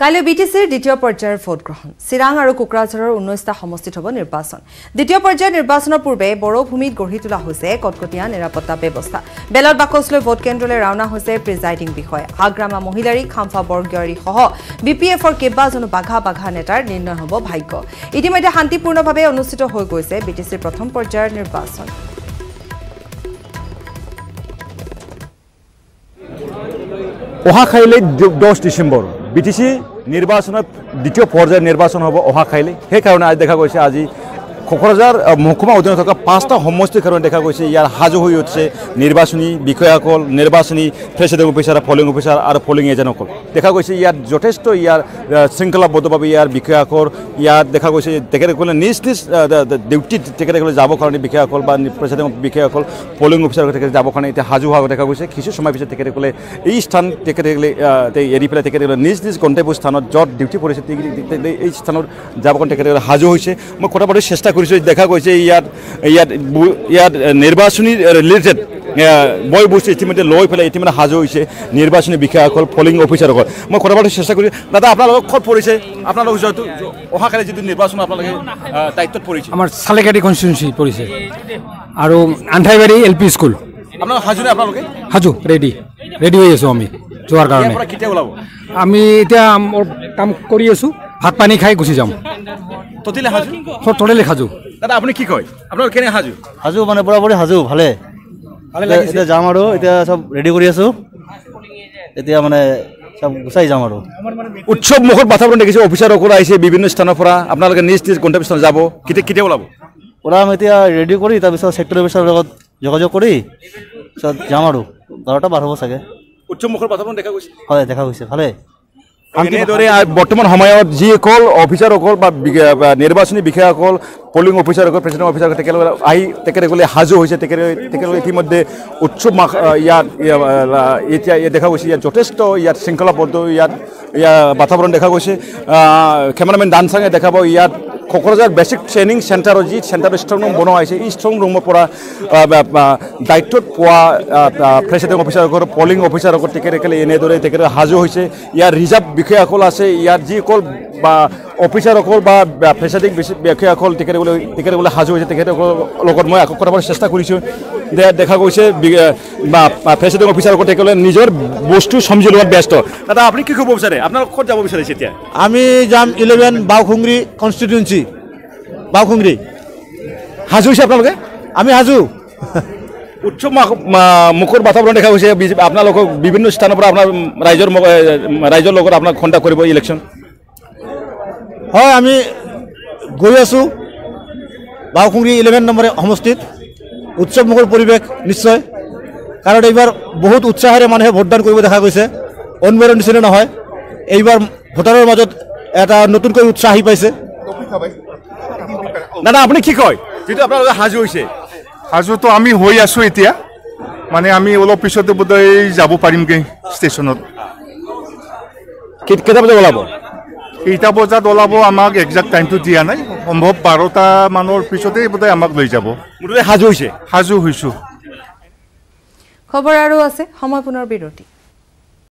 Kailor BTC'ৰ দ্বিতীয় পৰ্যায়ৰ vote গ্ৰহণ চিৰাং আৰু কোকৰাঝাৰৰ 19টা সমষ্টিত হ'ব নিৰ্বাচন দ্বিতীয় পৰ্যায়ৰ নিৰ্বাচনৰ পূৰ্বে বড়ো ভূমিত গঢ়ি তোলা হৈছে কটকটীয়া নিৰাপত্তা ব্যৱস্থা বেলত বাকসলৈ ভোট কেন্দ্ৰলৈ ৰাওনা হৈছে প্ৰিজাইডিং বিষয় হাগ্ৰামা মহিলাৰী খামফা বৰ্গয়ৰী সহ বিপিএফৰ কেবাজনো বাঘা নেতাৰ নিৰ্ণয় হ'ব ভাগ্য ইতিমধ্যে শান্তিপূৰ্ণভাৱে অনুষ্ঠিত হৈ গৈছে BTCৰ প্ৰথম পৰ্যায়ৰ নিৰ্বাচন অহা কাইলৈ 10 ডিসেম্বৰ BTC নিৰ্বাচনত দ্বিতীয় পৰ্যায়ৰ নিৰ্বাচন হ'ব অহা কাইলৈ হে কাৰণে আজি দেখা গৈছে আজি Kokrajhar মহকুমা অধীনত থকা 5টা সমষ্টিৰ কাৰণে দেখা গৈছে ইয়াৰ হাজু হৈ উঠছে নিৰ্বাচনী বিষয়াসকল নিৰ্বাচনী প্ৰেসিডেণ্ট অফিচাৰ আৰু পলিং এজেন্টসকল দেখা গৈছে ইয়াত যথেষ্ট ইয়াৰ শৃংখলাবদ্ধভাৱে ইয়াৰ বিষয়াসকল ইয়াত দেখা গৈছে তেখেতসকলে নিজ ডিউটিত তেখেতসকলে যাব কাৰণে বিষয়াসকল বা প্ৰেসিডেণ্ট বিষয়াসকল পলিং অফিচাৰ তেখেতসকলে যাব কাৰণে এতিয়া হাজু হোৱা দেখা গৈছে কিছু সময় পিছত তেখেতসকলে এই স্থান তেখেতসকলে এৰি পেলাই তেখেতসকলে নিজ গন্তব্য স্থানত য'ত ডিউটি কৰিছে এই স্থানত যাব কাৰণে তেখেতসকলে হাজু হৈছে মই কথা পাতি চেষ্টা দেখা গৈছে ইয়াত নিৰ্বাচনী ৰিলেটেড বয় বস্তু ইতিমধ্যে লৈ পেলাই ইতিমধ্যে হাজু হৈছে নিৰ্বাচনী বিষয়াসকল পলিং অফিচাৰসকল মই কথা পাতি চেষ্টা কৰিছোঁ দাদা আপোনালোক ক'ত পৰিছে আপোনালোক যিহেতু অহাকালি যিটো নিৰ্বাচন আপোনালোকে দায়িত্বত পৰিছে আমাৰ চালেকাটি কনষ্টিটুৱেঞ্চি পৰিছে আৰু আন্ধাইবাৰী এলপি স্কুল আপোনালোক হাজুনে আপোনালোকে হাজু ৰেডি হৈ আছোঁ আমি যোৱাৰ কাৰণে কেতিয়া ওলাব আমি এতিয়া কাম কৰি আছোঁ ভাত পানী খাই গুচি যাম ততিলে হাজু ততিলে হাজু দাদা আপুনি কি কয় আপোনাৰ কেনে হাজু হাজু মানে বৰাবৰি হাজু ভালে লাগিছে এটা যাম আৰু এটা সব ৰেডি কৰি আছো এতিয়া মানে সব গুচাই যাম আৰু উৎসৱ মুখত বাতাবৰণ দেখিছে অফিচাৰসকল আহিছে বিভিন্ন স্থানৰ পৰা আপোনালোকে নিজ গন্তব্য স্থান যাব কেতিয়া ওলাব ওলাম এতিয়া ৰেডি কৰি তাৰপিছত সেক্টৰ অফিচাৰৰ লগত যোগাযোগ কৰি সব যাম আৰু 12টা 12 হ'ব চাগে উৎসৱ মুখৰ বাতাবৰণ দেখা গৈছে হয় দেখা গৈছে ভালে এনেদৰে বৰ্তমান সময়ত যিসকল অফিচাৰসকল বা নিৰ্বাচনী বিষয়াসকল পলিং অফিচাৰসকল প্ৰেছিডেণ্ট অফিচাৰসকল তেখেতসকল আহি তেখেতসকলে হাজু হৈছে তেখেতসকল ইতিমধ্যে উৎসৱ ইয়াত এতিয়া দেখা গৈছে ইয়াত যথেষ্ট ইয়াত শৃংখলাবদ্ধ ইয়াত বাতাবৰণ দেখা গৈছে কেমেৰামেন দানচাঙে দেখাব ইয়াত Kokrajhar basic training center oji center strong room bono aise strong room pora daitto poa president officer gor polling officer gor tekere kale ene dore tekere haju hoise ya reserve bikheya kol ase ya ji kol ba officer kol ba president bikheya kol tekere gole haju hoise tekere logot moi akok korabar chesta korisu দেখা গৈছে বা president অফিচাৰক তেখেতসকলে নিজৰ বস্তু সমজি লোৱাত ব্যস্ত দাদা আপুনি কি ক'ব বিচাৰে আপোনালোক ক'ত যাব বিচাৰিছে এতিয়া আমি যাম 11 বাওখুংৰি কনষ্টিটুৱেঞ্চি বাওখুংৰি হাজু হৈছে আপোনালোকে আমি হাজু উৎসৱ মুখৰ বাতাবৰণ দেখা গৈছে আপোনালোকক বিভিন্ন স্থানৰ পৰা আপোনাৰ ৰাইজৰ লগত আপোনাক কণ্টেক্ট কৰিব ইলেকশ্যন হয় আমি গৈ আছোঁ বাওখুংৰি 11 নম্বৰৰ সমষ্টিত উৎসৱ মুখৰ পৰিৱেশ নিশ্চয় কাৰণ এইবাৰ বহুত উৎসাহেৰে মানুহে ভোটদান কৰিব দেখা গৈছে অনবৰৰ নিচিনা নহয় এইবাৰ ভোটাৰৰ মাজত এটা নতুনকৈ উৎসাহ আহি পাইছে দাদা আপুনি কি কয় যিটো আপোনালোকে হাজু হৈছে হাজুটো আমি হৈ আছোঁ এতিয়া মানে আমি অলপ পিছতে বোধহয় যাব পাৰিমগৈ ষ্টেচনত কেইটা বজাত ওলাব আমাক একজেক্ট টাইমটো দিয়া নাই সম্ভৱ 12টা মানৰ পিছতেই বোধহয় আমাক লৈ যাব হাজু হৈছে খবৰ আৰু আছে সময় পুনৰ বিৰতি